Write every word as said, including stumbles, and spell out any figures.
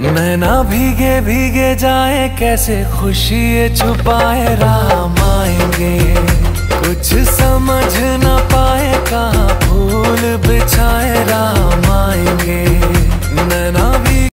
नैना भीगे भीगे जाए, कैसे खुशी ये छुपाए, राम आएंगे कुछ समझ न पाए, कहाँ फूल बिछाए राम।